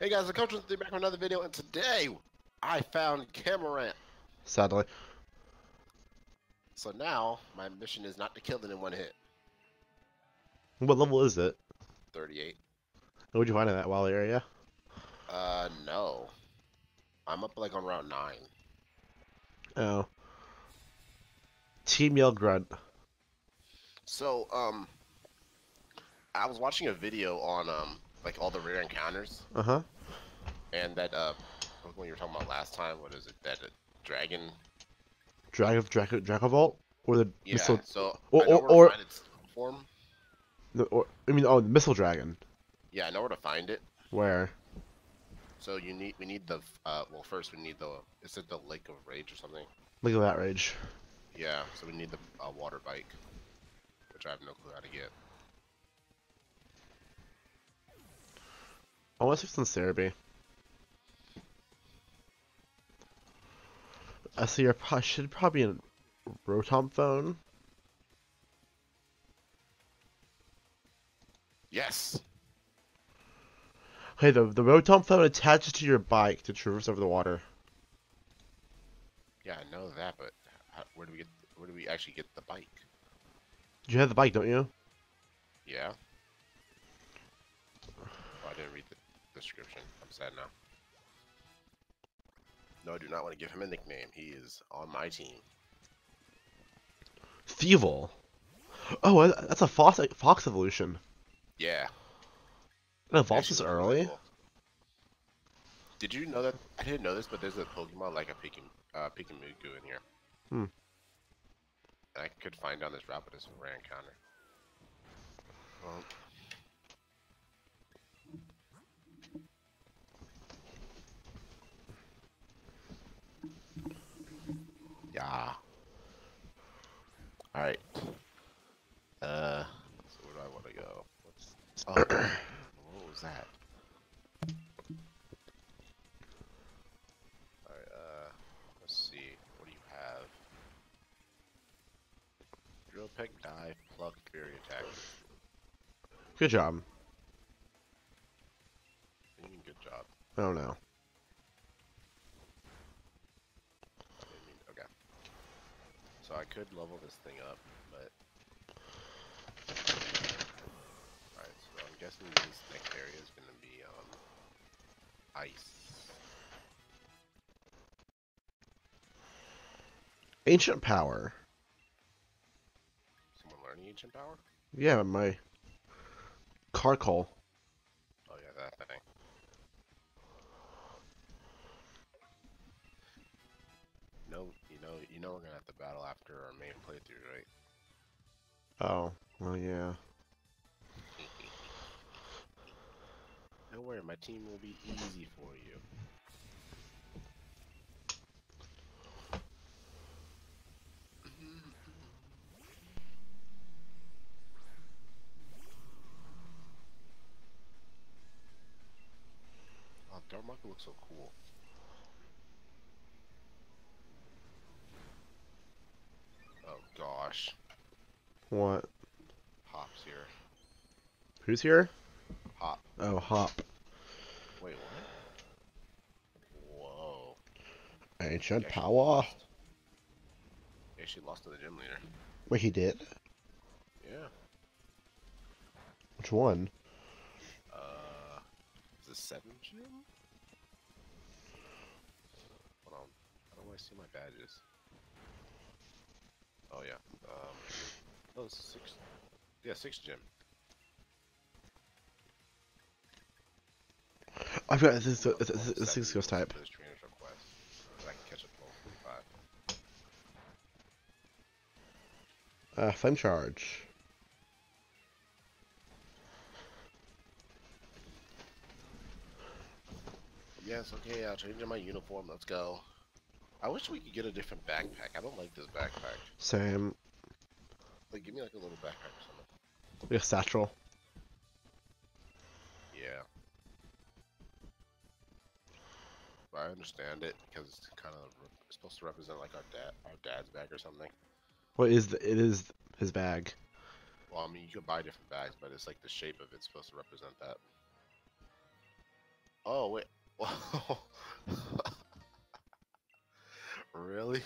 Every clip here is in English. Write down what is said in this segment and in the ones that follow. Hey guys, I'm Coach with back with another video, and today I found Cameron. Sadly. So now, my mission is not to kill it in one hit. What level is it? 38. What would you find in that wild area? No. I'm up like on round 9. Oh. Team Yell Grunt. So, I was watching a video on, like all the rare encounters. Uh-huh. And that when you were talking about last time, what is it? That dragon. Draco Vault or the missile. So or its form. The missile dragon. Yeah, I know where to find it. Where? So we need the well, first we need the, is it the Lake of Rage or something? Lake of that Rage. Yeah, so we need the water bike, which I have no clue how to get. I want to see if it's in Serebii. I see your should probably be in Rotom phone. Yes. Hey, the Rotom phone attaches to your bike to traverse over the water. Yeah, I know that, but how, where do we actually get the bike? You have the bike, don't you? Yeah. Oh, I didn't read the description. I'm sad now. No, I do not want to give him a nickname. He is on my team. Thievul. Oh, that's a fox evolution. Yeah. It evolves this early. Cool. Did you know that? I didn't know this, but there's a Pokemon like a Pikachu in here. Hmm. And I could find down this route, but it's a rare encounter. Well, yeah. All right. So where do I want to go? Oh, what was that? All right. Let's see. What do you have? Drill, peck, dive, pluck, fury attack. Good job. You mean good job? I don't know. So I could level this thing up, but... Alright, so I'm guessing this next area is going to be, ice. Ancient Power. Someone learning Ancient Power? Yeah, my... Carkol. Oh yeah, that thing. You know we're gonna have to battle after our main playthrough, right? Oh, well, yeah. Don't worry, my team will be easy for you. Oh, Darmanitan looks so cool. Gosh. What? Hop's here. Who's here? Hop. Oh, Hop. Wait, what? Whoa. Ancient Power. They actually lost to the gym leader. Wait, he did? Yeah. Which one? The 7th gym? Hold on. How do I see my badges? Oh yeah, oh, 6th, yeah, 6th gym. I forgot this is 6 ghost type. This trainer's request, I can catch up to 45. Flame Charge. Yes, okay, I'll change my uniform, let's go. I wish we could get a different backpack. I don't like this backpack. Same. Like, give me like a little backpack or something. Like a satchel. Yeah. But I understand it because it's kind of supposed to represent like our dad's bag or something. Well, it is his bag. Well, I mean, you could buy different bags, but it's like the shape of it's supposed to represent that. Oh, wait. Really?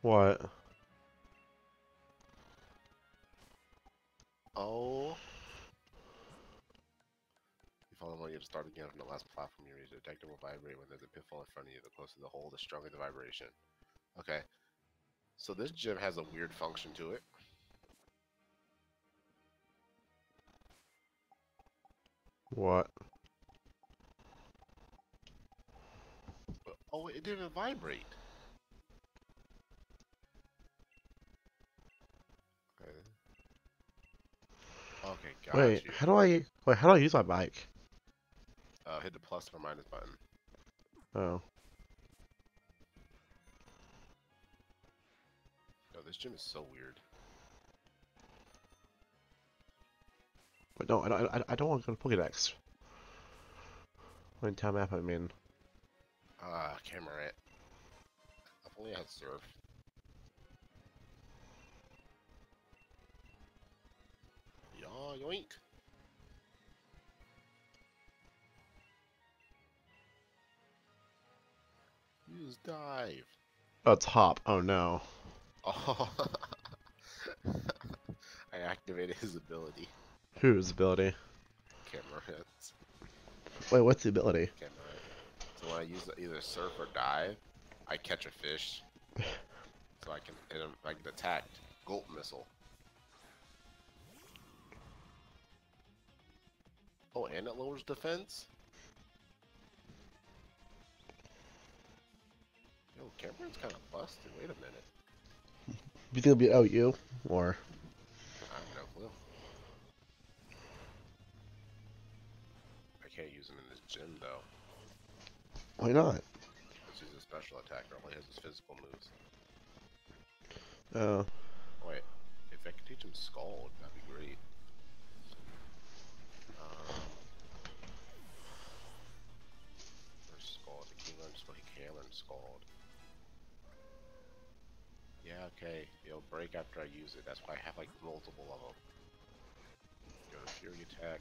What? Oh. You follow when you have to start again from the last platform you reach. The detector will vibrate when there's a pitfall in front of you. The closer the hole, the stronger the vibration. Okay. So this gym has a weird function to it. What? Oh, it didn't vibrate. Okay. Okay, got Wait, you. How do I use my bike? Hit the plus or minus button. Oh. Yo, this gym is so weird. But no, I don't want to go to Pokedex. What town map I'm in. Cameron. I've only had surf. Yaw, yoink. You just dive. Oh, it's Hop. Oh no. Oh. I activated his ability. Whose ability? Cameron's. Wait, what's the ability? Cameron. So when I use either surf or dive, I catch a fish. So I can hit him, I get attacked. Gulp Missile. Oh, and it lowers defense? Yo, Cameron's kind of busted. Wait a minute. You think it'll be out you? Or? I have no clue. I can't use him in this gym, though. Why not? Because he's a special attacker. All he has is physical moves. Oh. Wait. If I could teach him Scald, that'd be great. Where's Scald? He can learn Scald. He can learn Scald. Yeah, okay. It'll break after I use it. That's why I have, like, multiple of them. Go to Fury Attack.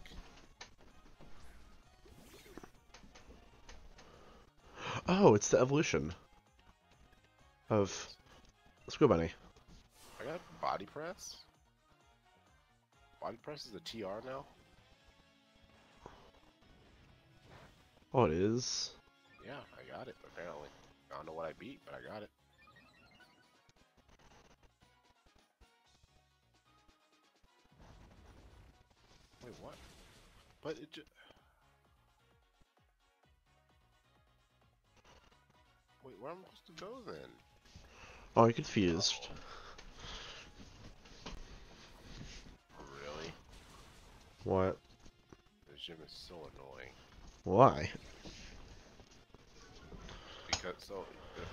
Oh, it's the evolution of Screw Bunny. I got Body Press. Body Press is a TR now. Oh, it is. Yeah, I got it. Apparently, I don't know what I beat, but I got it. Wait, what? But it just. Wait, where am I supposed to go then? Oh, you're confused. Oh. Really? What? This gym is so annoying. Why? Because, so,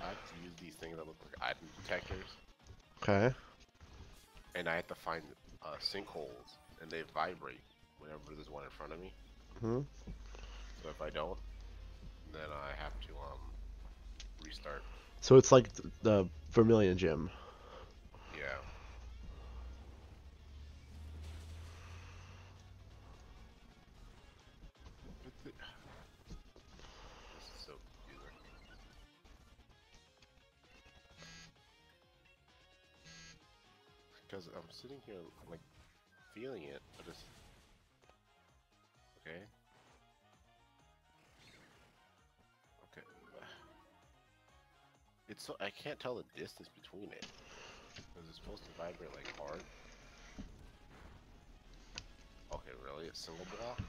I have to use these things that look like item detectors. Okay. And I have to find sinkholes, and they vibrate whenever there's one in front of me. Hmm. So if I don't, then I have to, restart. So it's like the Vermilion Gym. Yeah. This is so confusing. Because I'm sitting here, like, feeling it, but it's... Okay. It's so, I can't tell the distance between it. Because it's supposed to vibrate like hard. Okay, really? It's single block?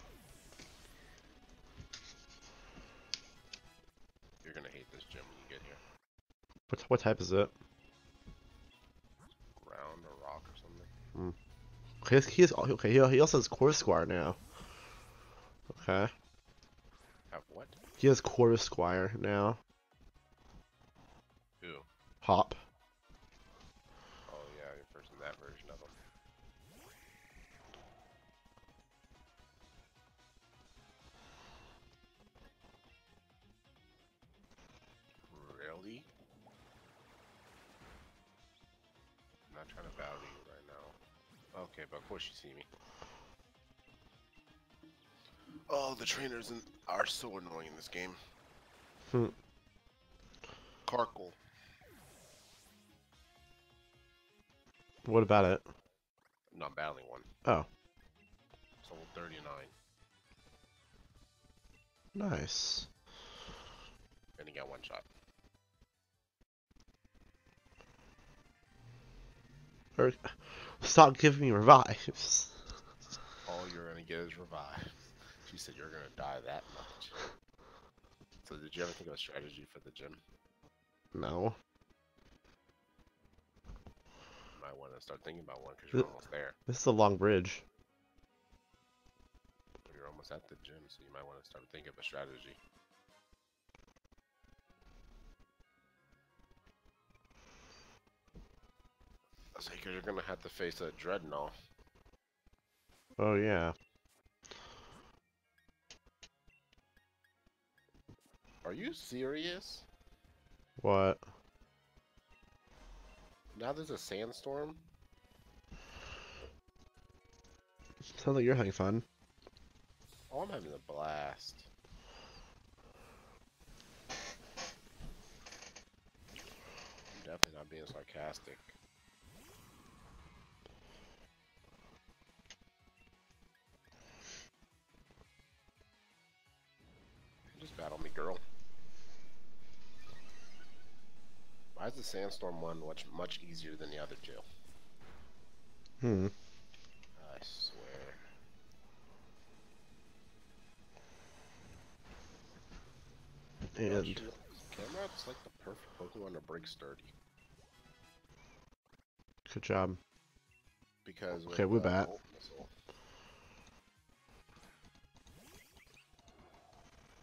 You're gonna hate this gym when you get here. What type is it? Ground or rock or something. Mm. He also has Quarter Squire now. Okay. Have what? He has Quarter Squire now. Hop. Oh yeah, you're first in that version of them. Really? I'm not trying to bow to you right now. Okay, but of course you see me. Oh, the trainer's in are so annoying in this game. Carkol. What about it? I'm not battling one. Oh. It's level 39. Nice. And he got one shot. Stop giving me revives. All you're gonna get is revive. She said you're gonna die that much. So did you ever think of a strategy for the gym? No. I want to start thinking about one because you're almost there. This is a long bridge. You're almost at the gym, so you might want to start thinking of a strategy. So you're gonna have to face a dreadnought. Oh yeah. Are you serious? What? Now there's a sandstorm? Sounds like you're having fun. Oh, I'm having a blast. I'm definitely not being sarcastic. Just battle me, girl. Why is the sandstorm one much easier than the other two? I swear. And Cameron's like the perfect Pokemon to break sturdy. Good job. Because okay, we're back.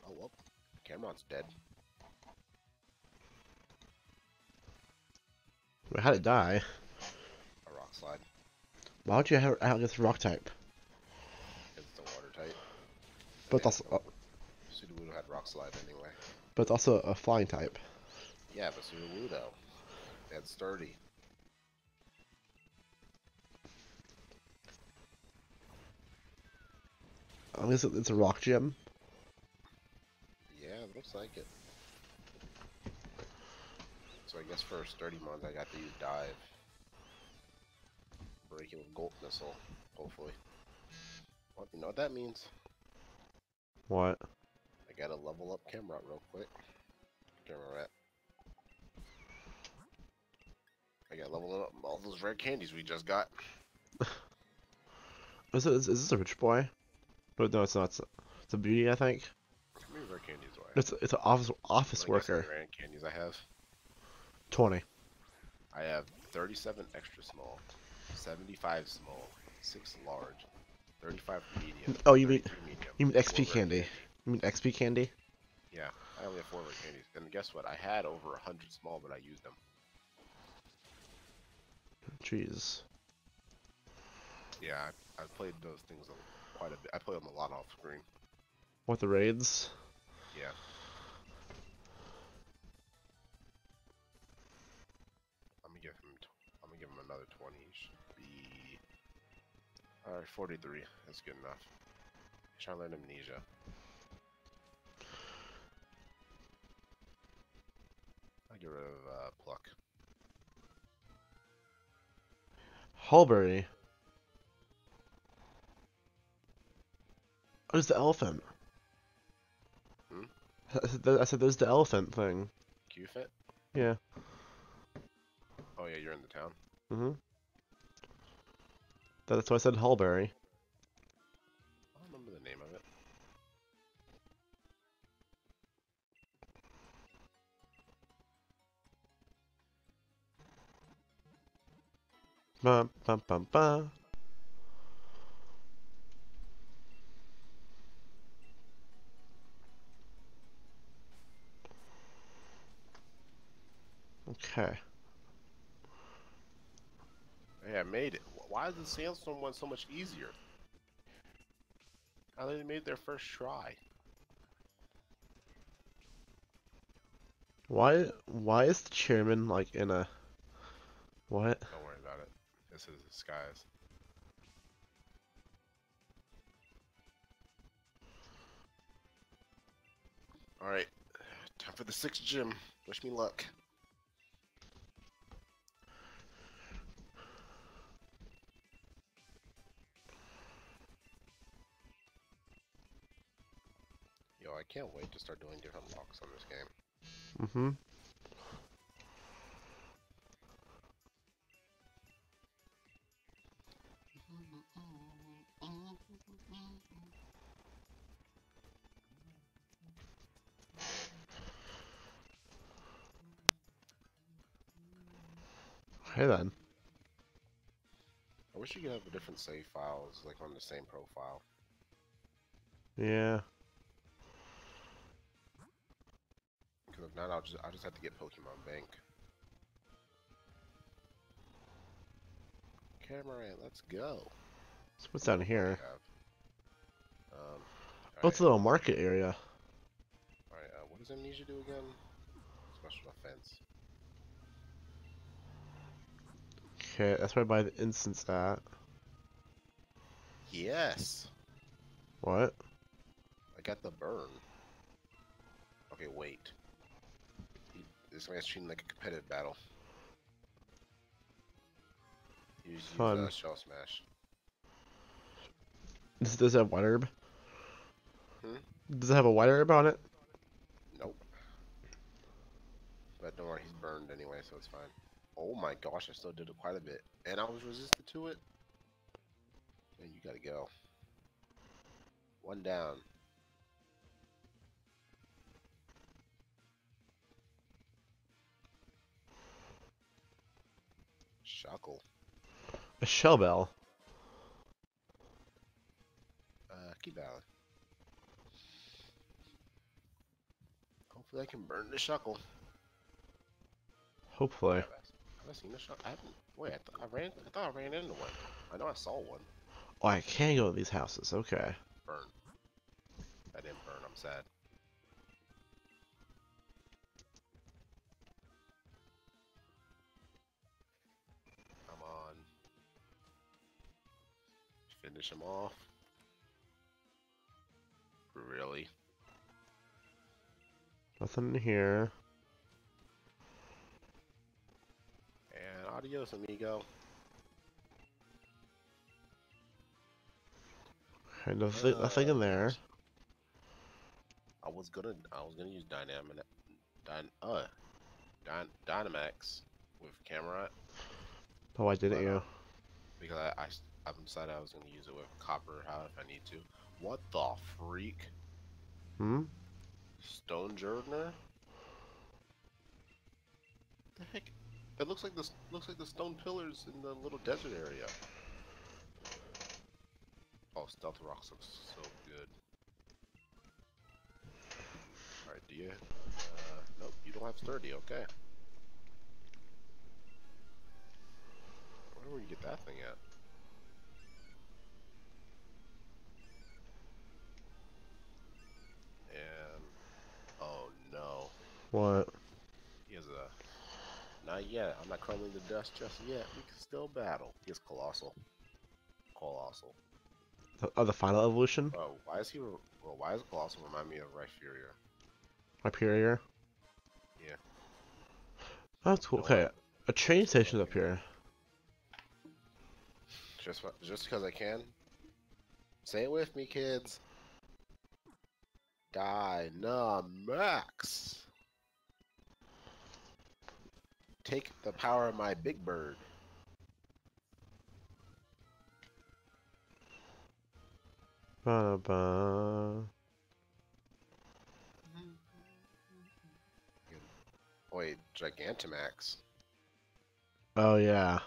Oh well, Cameron's dead. How'd it die? A rock slide. Why would you have this rock type? It's the water type. But also, Sudowoodo had rock slide anyway. But it's also a flying type. Yeah, but Sudowoodo, that's sturdy. I guess it's a rock gym. Yeah, it looks like it. So I guess for 30 months I got to use dive. Break it with Gulp Missile, hopefully. Well, you know what that means? What? I gotta level up Cameron real quick. Cameron. I gotta level up all those rare candies we just got. Is this a rich boy? No, it's not. It's a beauty, I think. How many rare candies do I have? It's an office worker. Rare candies I have. 20. I have 37 extra small, 75 small, 6 large, 35 medium. Oh, you mean medium, you mean XP candy? You mean XP candy? Yeah, I only have 4 rare candies. And guess what? I had over 100 small, but I used them. Jeez. Yeah, I played those things quite a bit. I played them a lot off screen. What, the raids? Yeah. I'm gonna give him another 20. He should be... Alright, 43. That's good enough. He's trying to learn amnesia. I'll get rid of pluck. Hulberry. Oh, there's the elephant. Hmm? I said there's the elephant thing. Q-fit? Yeah. Oh yeah, you're in the town. Mm-hmm. That's why I said Hulberry. I don't remember the name of it. Bum bum bum bum. Okay. Yeah, I made it. Why is the sandstorm one so much easier? How they made their first try? Why is the chairman like in a what? Don't worry about it. This is disguise. Alright, time for the 6th gym. Wish me luck. Yo, I can't wait to start doing different locks on this game. Mm-hmm. Hey then. I wish you could have the different save files like on the same profile. Yeah. Because if not, I'll just have to get Pokemon Bank. Cameron, let's go. So what's down here? Oh, it's a little market area. Alright, what does Amnesia do again? Special offense. Okay, that's where I buy the incense at. Yes! What? I got the burn. Okay, wait. This man's treating like a competitive battle. Use Shell Smash. Does it have White Herb? Hmm? Does it have a White Herb on it? Nope. But don't worry, he's burned anyway, so it's fine. Oh my gosh, I still did it quite a bit. And I was resistant to it. And you gotta go. One down. Shackle. A shell bell. Keep out. Hopefully I can burn the shackle. Hopefully. I've seen this shot. I haven't. Wait, I thought I ran into one. I know I saw one. Oh, I can go to these houses. Okay. Burn. I didn't burn. I'm sad. Come on. Finish him off. Really? Nothing here. Adios, amigo. Okay, nothing in there. I was gonna use Dynamax with Cameron. Oh, why didn't you? Because I decided I was gonna use it with Copper Hot if I need to. What the freak? Hmm. Stonejourner. The heck. It looks like the stone pillars in the little desert area. Oh, Stealth Rocks look so good. Alright, do you? Nope, you don't have sturdy. Okay. I wonder where you get that thing at. And oh no. What? He has a. Not yet. I'm not crumbling the dust just yet. We can still battle. He is colossal. Colossal. Oh, the final evolution? Oh, why is he? Well, why does Colossal remind me of Rhyperior? Rhyperior? Yeah. That's cool. Okay, a train station's up here. Just because I can. Say it with me, kids. Dynamax. Take the power of my big bird. Ba-da-ba. Wait, Gigantamax. Oh yeah.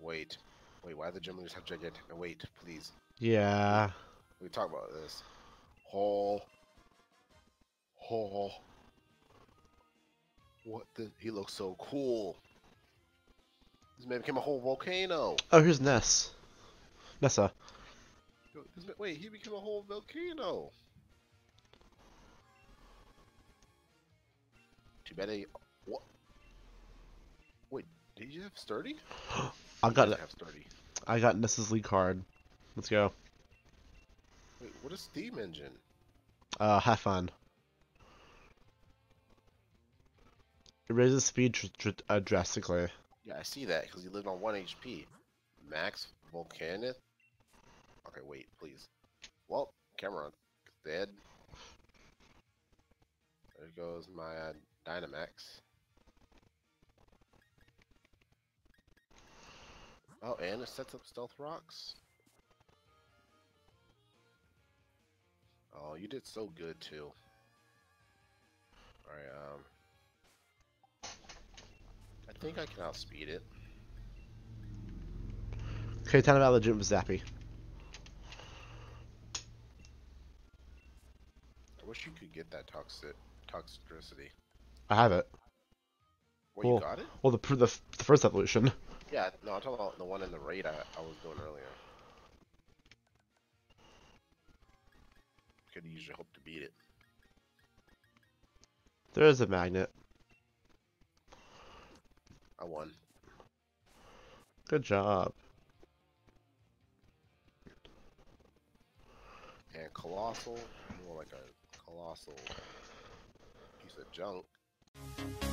Wait. Why do the gym leaders have Gigantamax? Wait, please. Yeah. We talk about this. Hole. What the? He looks so cool. This man became a whole volcano. Oh, here's Nessa. Wait, he became a whole volcano. Too bad he. What? Wait, did you have sturdy? I got Nessa's lead card. Let's go. Wait, what is Steam Engine? Have fun. It raises speed drastically. Yeah, I see that, because he lived on 1 HP. Max Volcanith? Okay, wait, please. Well, Cameron, dead. There goes my Dynamax. Oh, and it sets up Stealth Rocks. Oh, you did so good, too. Alright, I think I can outspeed it. Okay, time about legit with Zappy. I wish you could get that toxicity. I have it. Well, cool. You got it? Well, the first evolution. Yeah, no, I'm talking about the one in the raid I was doing earlier. Could use your hope to beat it. There is a magnet. I won. Good job. And Colossal, more like a colossal piece of junk.